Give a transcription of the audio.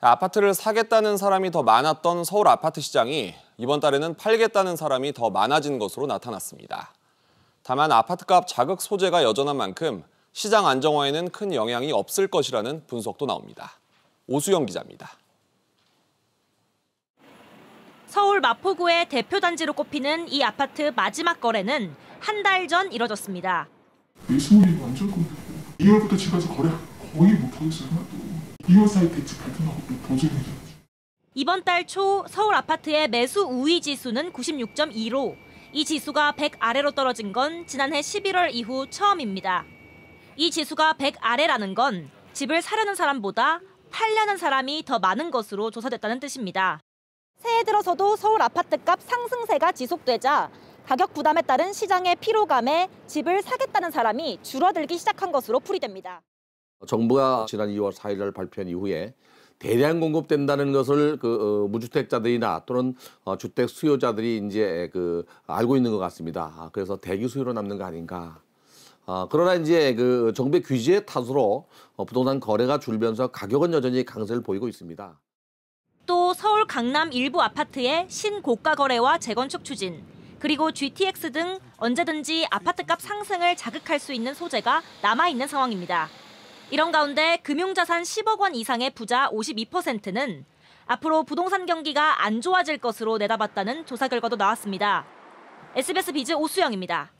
아파트를 사겠다는 사람이 더 많았던 서울 아파트 시장이 이번 달에는 팔겠다는 사람이 더 많아진 것으로 나타났습니다. 다만 아파트값 자극 소재가 여전한 만큼 시장 안정화에는 큰 영향이 없을 것이라는 분석도 나옵니다. 오수영 기자입니다. 서울 마포구의 대표 단지로 꼽히는 이 아파트 마지막 거래는 한 달 전 이뤄졌습니다. 이 수익이 완전 끔찍해요. 2월부터 집에서 거래 거의 못하겠어요. 2월 사이 대책 발표하고 또 보증해줘. 이번 달 초 서울 아파트의 매수 우위 지수는 96.2로 이 지수가 100 아래로 떨어진 건 지난해 11월 이후 처음입니다. 이 지수가 100 아래라는 건 집을 사려는 사람보다 팔려는 사람이 더 많은 것으로 조사됐다는 뜻입니다. 새해 들어서도 서울 아파트값 상승세가 지속되자 가격 부담에 따른 시장의 피로감에 집을 사겠다는 사람이 줄어들기 시작한 것으로 풀이됩니다. 정부가 지난 2월 4일 날 발표한 이후에 대량 공급된다는 것을 무주택자들이나 또는 주택 수요자들이 이제 알고 있는 것 같습니다. 그래서 대기 수요로 남는 거 아닌가. 그러나 이제 정부의 규제의 탓으로 부동산 거래가 줄면서 가격은 여전히 강세를 보이고 있습니다. 또 서울 강남 일부 아파트의 신고가 거래와 재건축 추진, 그리고 GTX 등 언제든지 아파트값 상승을 자극할 수 있는 소재가 남아있는 상황입니다. 이런 가운데 금융자산 10억 원 이상의 부자 52%는 앞으로 부동산 경기가 안 좋아질 것으로 내다봤다는 조사 결과도 나왔습니다. SBS 비즈 오수영입니다.